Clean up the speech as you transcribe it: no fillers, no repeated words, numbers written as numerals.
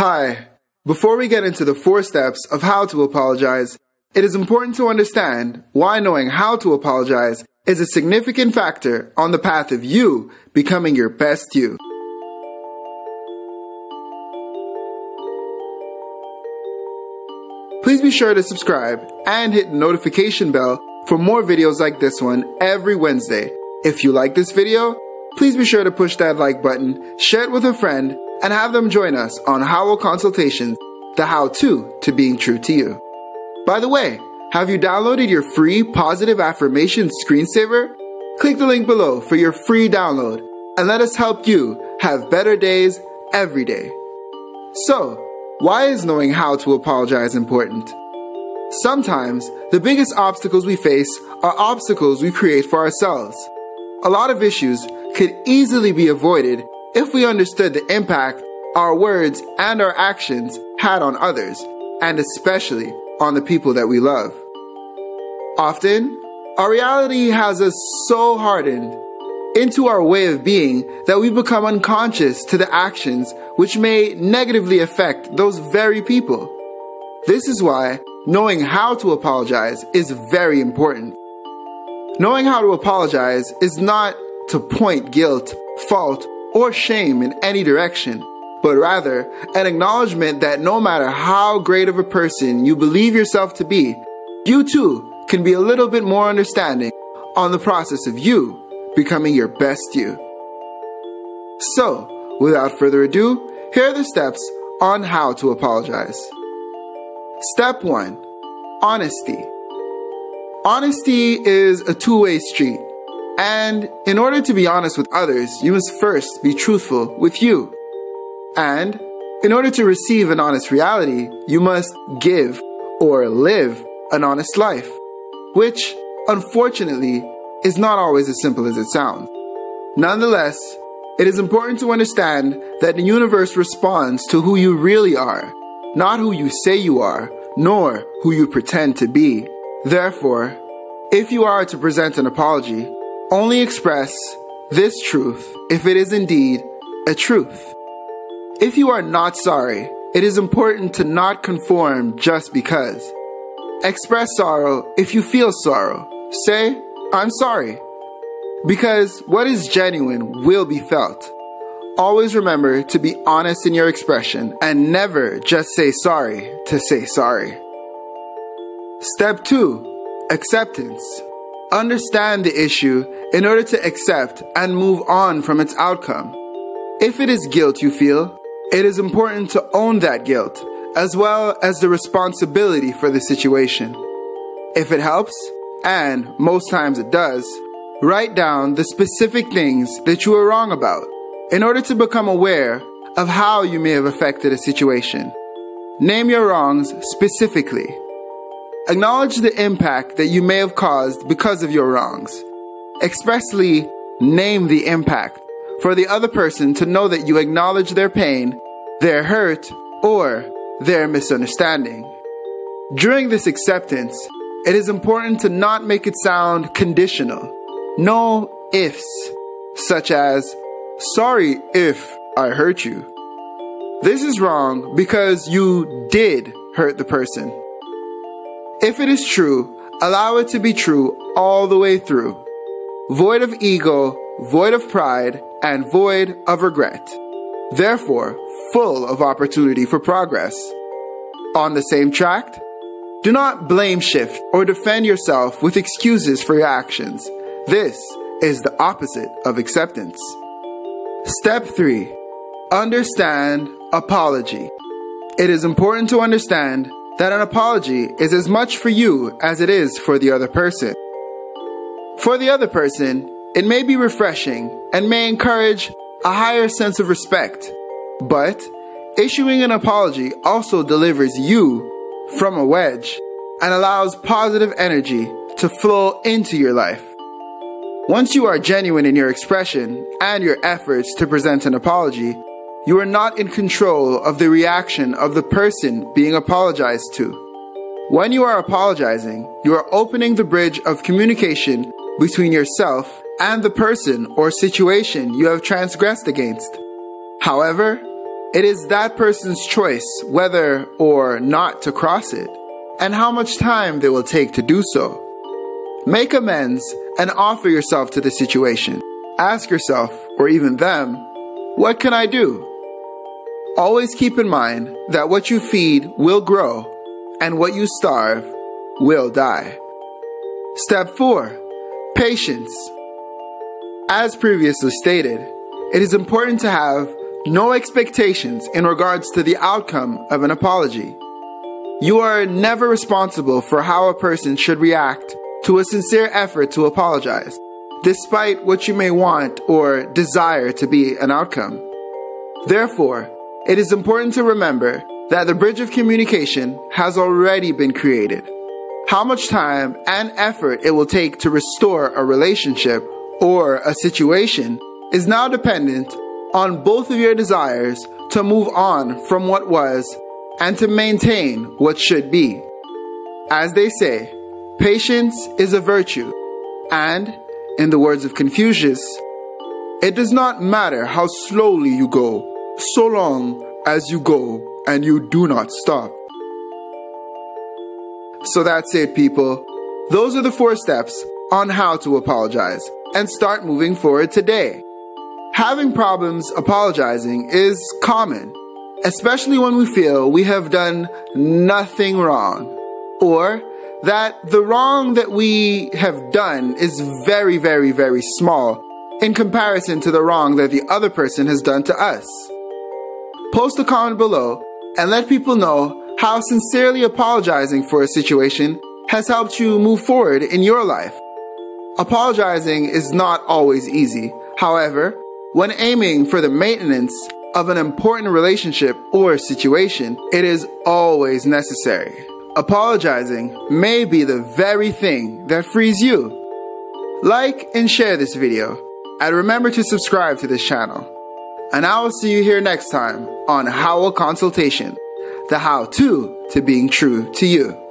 Hi. Before we get into the 4 steps of how to apologize, it is important to understand why knowing how to apologize is a significant factor on the path of you becoming your best you. Please be sure to subscribe and hit the notification bell for more videos like this one every Wednesday. If you like this video, please be sure to push that like button, share it with a friend, and have them join us on Howell Consultations, the how-to being true to you. By the way, have you downloaded your free Positive Affirmations screensaver? Click the link below for your free download and let us help you have better days every day. So, why is knowing how to apologize important? Sometimes, the biggest obstacles we face are obstacles we create for ourselves. A lot of issues could easily be avoided if we understood the impact our words and our actions had on others, and especially on the people that we love. Often, our reality has us so hardened into our way of being that we become unconscious to the actions which may negatively affect those very people. This is why knowing how to apologize is very important. Knowing how to apologize is not to point guilt, fault, or shame in any direction, but rather an acknowledgement that no matter how great of a person you believe yourself to be, you too can be a little bit more understanding on the process of you becoming your best you. So, without further ado, here are the steps on how to apologize. Step 1. Honesty. Honesty is a two-way street. And in order to be honest with others, you must first be truthful with you. And in order to receive an honest reality, you must give or live an honest life, which, unfortunately, is not always as simple as it sounds. Nonetheless, it is important to understand that the universe responds to who you really are, not who you say you are, nor who you pretend to be. Therefore, if you are to present an apology, only express this truth if it is indeed a truth. If you are not sorry, it is important to not conform just because. Express sorrow if you feel sorrow. Say, "I'm sorry." Because what is genuine will be felt. Always remember to be honest in your expression and never just say sorry to say sorry. Step 2. Acceptance. Understand the issue in order to accept and move on from its outcome. If it is guilt you feel, it is important to own that guilt, as well as the responsibility for the situation. If it helps, and most times it does, write down the specific things that you were wrong about in order to become aware of how you may have affected a situation. Name your wrongs specifically. Acknowledge the impact that you may have caused because of your wrongs. Expressly name the impact for the other person to know that you acknowledge their pain, their hurt, or their misunderstanding. During this acceptance, it is important to not make it sound conditional. No ifs, such as, "Sorry if I hurt you." This is wrong because you did hurt the person. If it is true, allow it to be true all the way through. Void of ego, void of pride, and void of regret. Therefore, full of opportunity for progress. On the same tract, do not blame shift or defend yourself with excuses for your actions. This is the opposite of acceptance. Step 3. Understand apology. It is important to understand that an apology is as much for you as it is for the other person. For the other person, it may be refreshing and may encourage a higher sense of respect, but issuing an apology also delivers you from a wedge and allows positive energy to flow into your life. Once you are genuine in your expression and your efforts to present an apology, you are not in control of the reaction of the person being apologized to. When you are apologizing, you are opening the bridge of communication between yourself and the person or situation you have transgressed against. However, It is that person's choice whether or not to cross it, and how much time they will take to do so. Make amends and offer yourself to the situation. Ask yourself, or even them, what can I do? Always keep in mind that what you feed will grow, and what you starve will die. Step 4. Patience. As previously stated, it is important to have no expectations in regards to the outcome of an apology. You are never responsible for how a person should react to a sincere effort to apologize, despite what you may want or desire to be an outcome. Therefore, it is important to remember that the bridge of communication has already been created. How much time and effort it will take to restore a relationship or a situation is now dependent on both of your desires to move on from what was and to maintain what should be. As they say, patience is a virtue, and, in the words of Confucius, it does not matter how slowly you go, so long as you go and you do not stop. So that's it, people. Those are the 4 steps on how to apologize and start moving forward today. Having problems apologizing is common, especially when we feel we have done nothing wrong, or that the wrong that we have done is very, very, very small in comparison to the wrong that the other person has done to us. Post a comment below and let people know how sincerely apologizing for a situation has helped you move forward in your life. Apologizing is not always easy. However, when aiming for the maintenance of an important relationship or situation, it is always necessary. Apologizing may be the very thing that frees you. Like and share this video, and remember to subscribe to this channel. And I will see you here next time on Howell Consultation, the how-to being true to you.